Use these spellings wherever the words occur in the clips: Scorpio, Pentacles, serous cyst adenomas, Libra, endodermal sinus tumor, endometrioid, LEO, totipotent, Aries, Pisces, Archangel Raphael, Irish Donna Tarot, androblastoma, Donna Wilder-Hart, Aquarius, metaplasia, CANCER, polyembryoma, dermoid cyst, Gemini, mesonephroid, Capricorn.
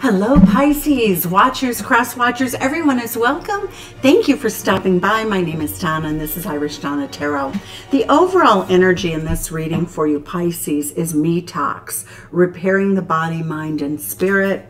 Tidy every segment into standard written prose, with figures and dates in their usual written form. Hello, Pisces, watchers, cross watchers, everyone is welcome. Thank you for stopping by. My name is Donna and this is Irish Donna Tarot. The overall energy in this reading for you, Pisces, is Detox, repairing the body, mind, and spirit.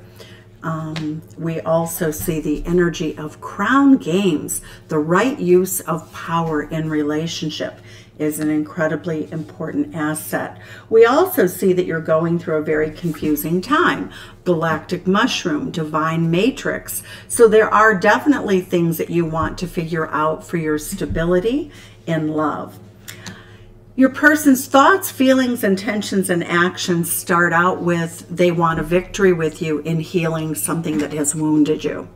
We also see the energy of crown games. The right use of power in relationship is an incredibly important asset. We also see that you're going through a very confusing time. Galactic mushroom, divine matrix. So there are definitely things that you want to figure out for your stability in love. Your person's thoughts, feelings, intentions, and actions start out with they want a victory with you in healing something that has wounded you.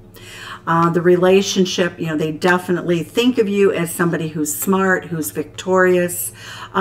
The relationship, they definitely think of you as somebody who's smart, who's victorious.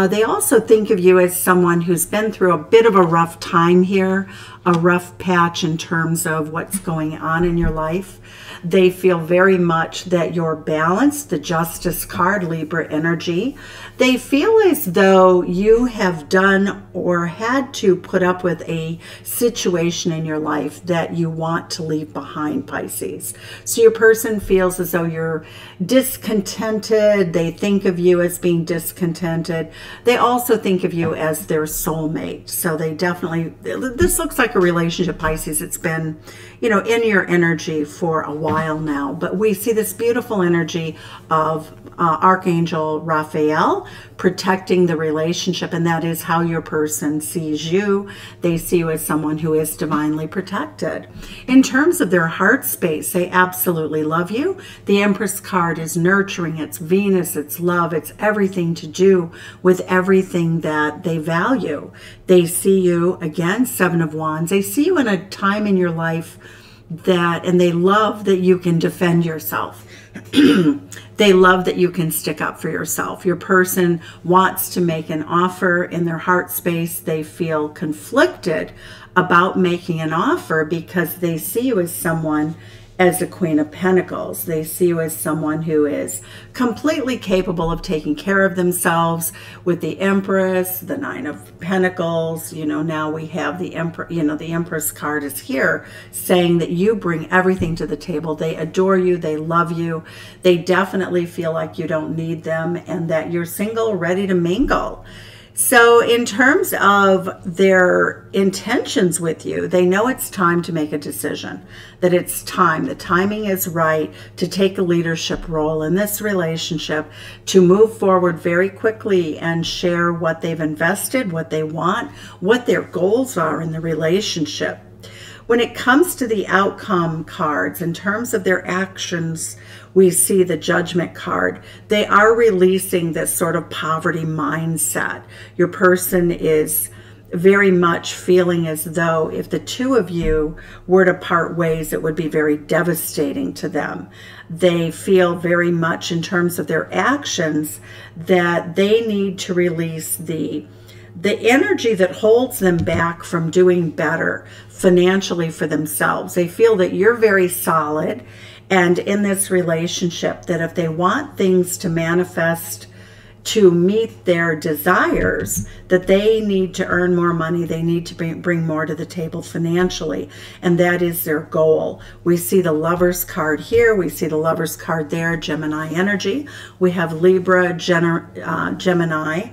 They also think of you as someone who's been through a bit of a rough time here, a rough patch in terms of what's going on in your life. They feel very much that you're balanced, the Justice card, Libra energy. They feel as though you have done or had to put up with a situation in your life that you want to leave behind, Pisces. So your person feels as though you're discontented. They think of you as being discontented. They also think of you as their soulmate. So they definitely, this looks like a relationship, Pisces. It's been, in your energy for a while now. But we see this beautiful energy of Archangel Raphael protecting the relationship. And that is how your person sees you. They see you as someone who is divinely protected. In terms of their heart space, they absolutely love you. The Empress card is nurturing. It's Venus, it's love, it's everything to do with everything that they value. They see you, again, Seven of Wands. They see you in a time in your life and they love that you can defend yourself. They love that you can stick up for yourself. Your person wants to make an offer in their heart space. They feel conflicted about making an offer because they see you as someone as the Queen of Pentacles. They see you as someone who is completely capable of taking care of themselves with the Empress, the Nine of Pentacles. Now we have the Empress, the Empress card is here saying that you bring everything to the table. They adore you. They love you. They definitely feel like you don't need them and that you're single, ready to mingle. So in terms of their intentions with you, they know it's time to make a decision, that it's time, the timing is right to take a leadership role in this relationship, to move forward very quickly and share what they've invested, what they want, what their goals are in the relationship. When it comes to the outcome cards, in terms of their actions, we see the Judgment card. They are releasing this sort of poverty mindset. Your person is very much feeling as though if the two of you were to part ways, it would be very devastating to them. They feel very much in terms of their actions that they need to release the energy that holds them back from doing better financially for themselves. They feel that you're very solid and in this relationship, that if they want things to manifest to meet their desires, that they need to earn more money, they need to bring more to the table financially, and that is their goal. We see the Lovers card here, we see the Lovers card there, Gemini energy. We have Libra, Gemini.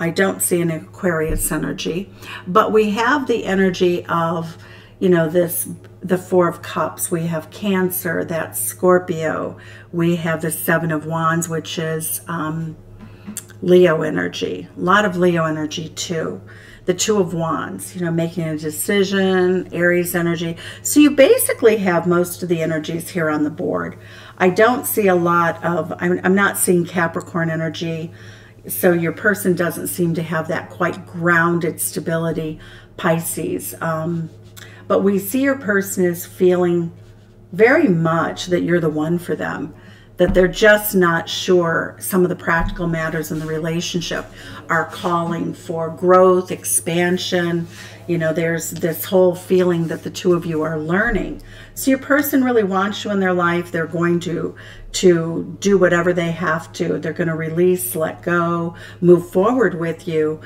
I don't see an Aquarius energy, but we have the energy of, the Four of Cups. We have Cancer, that's Scorpio. We have the Seven of Wands, which is Leo energy. A lot of Leo energy too. The Two of Wands, making a decision, Aries energy. So you basically have most of the energies here on the board. I don't see a lot of, I'm not seeing Capricorn energy. So your person doesn't seem to have that quite grounded stability, Pisces. But we see your person is feeling very much that you're the one for them, that they're just not sure. Some of the practical matters in the relationship are calling for growth, expansion. There's this whole feeling that the two of you are learning. So your person really wants you in their life. They're going to do whatever they have to. They're going to release, let go, move forward with you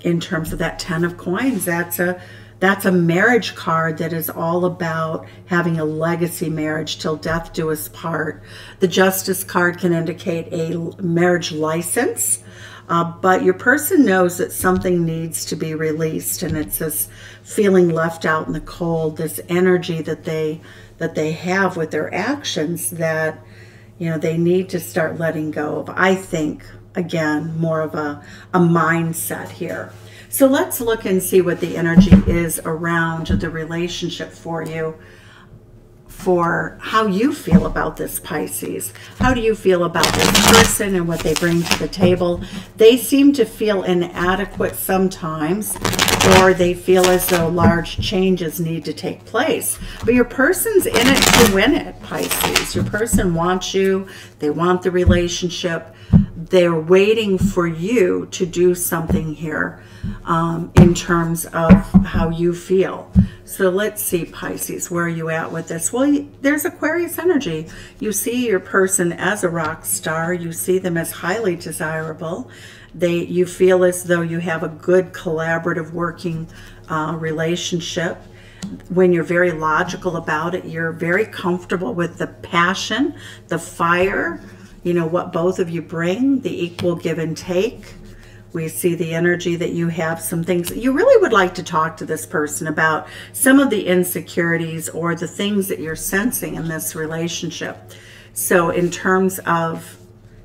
in terms of that Ten of Coins. That's a That's a marriage card that is all about having a legacy marriage till death do us part. The Justice card can indicate a marriage license, but your person knows that something needs to be released, and it's this feeling left out in the cold, this energy that they have with their actions that, you know, they need to start letting go of. I think, again, more of a mindset here. So let's look and see what the energy is around the relationship for you, for how you feel about this, Pisces. How do you feel about this person and what they bring to the table? They seem to feel inadequate sometimes, or they feel as though large changes need to take place. But your person's in it to win it, Pisces. Your person wants you. They want the relationship. They're waiting for you to do something here in terms of how you feel. So let's see, Pisces, where are you at with this? Well, there's Aquarius energy. You see your person as a rock star. You see them as highly desirable. You feel as though you have a good collaborative working relationship. When you're very logical about it, you're very comfortable with the passion, the fire, you know, what both of you bring, the equal give and take. We see the energy that you have, some things that you really would like to talk to this person about, some of the insecurities or the things that you're sensing in this relationship. So in terms of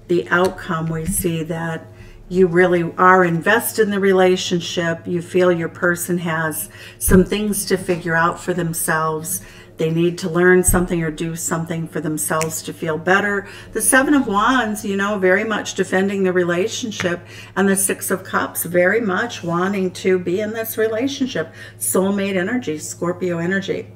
the outcome, we see that you really are invested in the relationship. You feel your person has some things to figure out for themselves. They need to learn something or do something for themselves to feel better. The Seven of Wands, you know, very much defending the relationship. And the Six of Cups, very much wanting to be in this relationship. Soulmate energy, Scorpio energy.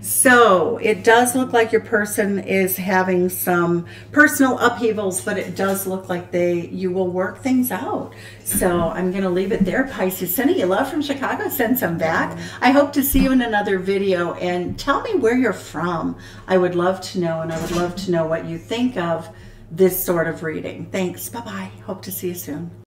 So it does look like your person is having some personal upheavals, but it does look like you will work things out. So I'm going to leave it there, Pisces. Sending you love from Chicago. Send some back. I hope to see you in another video, and tell me where you're from. I would love to know, and I would love to know what you think of this sort of reading. Thanks. Bye-bye. Hope to see you soon.